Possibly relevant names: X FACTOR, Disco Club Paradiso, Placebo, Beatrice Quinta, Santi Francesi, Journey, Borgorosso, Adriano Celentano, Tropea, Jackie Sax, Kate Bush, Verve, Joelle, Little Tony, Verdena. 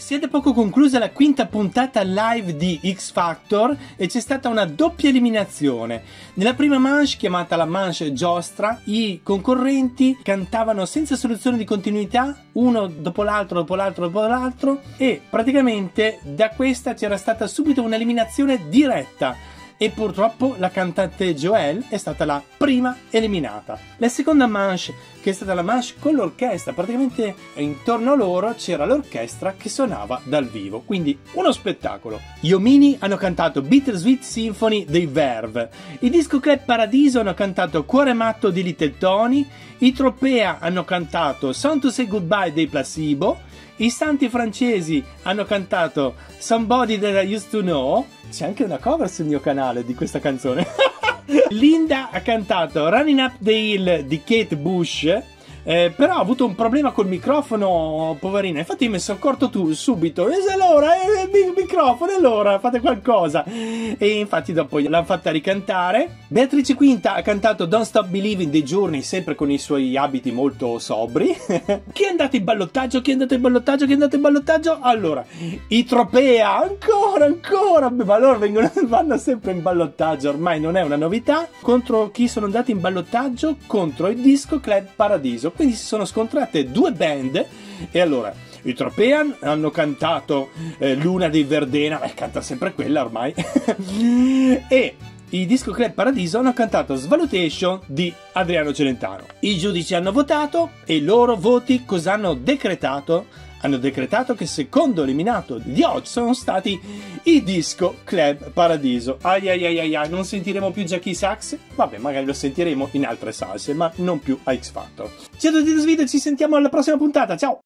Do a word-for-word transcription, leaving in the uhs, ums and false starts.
Siete poco conclusa la quinta puntata live di X Factor e c'è stata una doppia eliminazione. Nella prima manche, chiamata la manche giostra, i concorrenti cantavano senza soluzione di continuità, uno dopo l'altro, dopo l'altro, dopo l'altro, e praticamente da questa c'era stata subito un'eliminazione diretta. E purtroppo la cantante Joelle è stata la prima eliminata. La seconda manche, che è stata la manche con l'orchestra, praticamente intorno a loro c'era l'orchestra che suonava dal vivo, quindi uno spettacolo. Gli Omini hanno cantato Bittersweet Symphony dei Verve, i Disco Club Paradiso hanno cantato Cuore Matto di Little Tony, i Tropea hanno cantato Song to Say Goodbye dei Placebo, i Santi Francesi hanno cantato Somebody That I Used To Know. C'è anche una cover sul mio canale di questa canzone. Linda ha cantato Running Up the Hill di Kate Bush, eh, però ha avuto un problema col microfono, poverina. Infatti mi sono accorto tu subito, e se allora, eh, il microfono, allora fate qualcosa. E infatti dopo l'hanno fatta ricantare. Beatrice Quinta ha cantato Don't Stop Believing dei Journey, sempre con i suoi abiti molto sobri. Chi è andato in ballottaggio? Chi è andato in ballottaggio? Chi è andato in ballottaggio? Allora, i Tropea, ancora, ancora, ma loro vengono, vanno sempre in ballottaggio, ormai non è una novità. Contro chi sono andati in ballottaggio? Contro il Disco Club Paradiso. Quindi si sono scontrate due band e allora i Tropea hanno cantato eh, Luna di Verdena, eh, canta sempre quella ormai. E i Disco Club Paradiso hanno cantato Svalutation di Adriano Celentano. I giudici hanno votato e i loro voti cosa hanno decretato? Hanno decretato che secondo eliminato di oggi sono stati i Disco Club Paradiso. Ai ai ai ai ai, non sentiremo più Jackie Sax? Vabbè, magari lo sentiremo in altre salse, ma non più a X Factor. Ciao a tutti da Svido, ci sentiamo alla prossima puntata, ciao!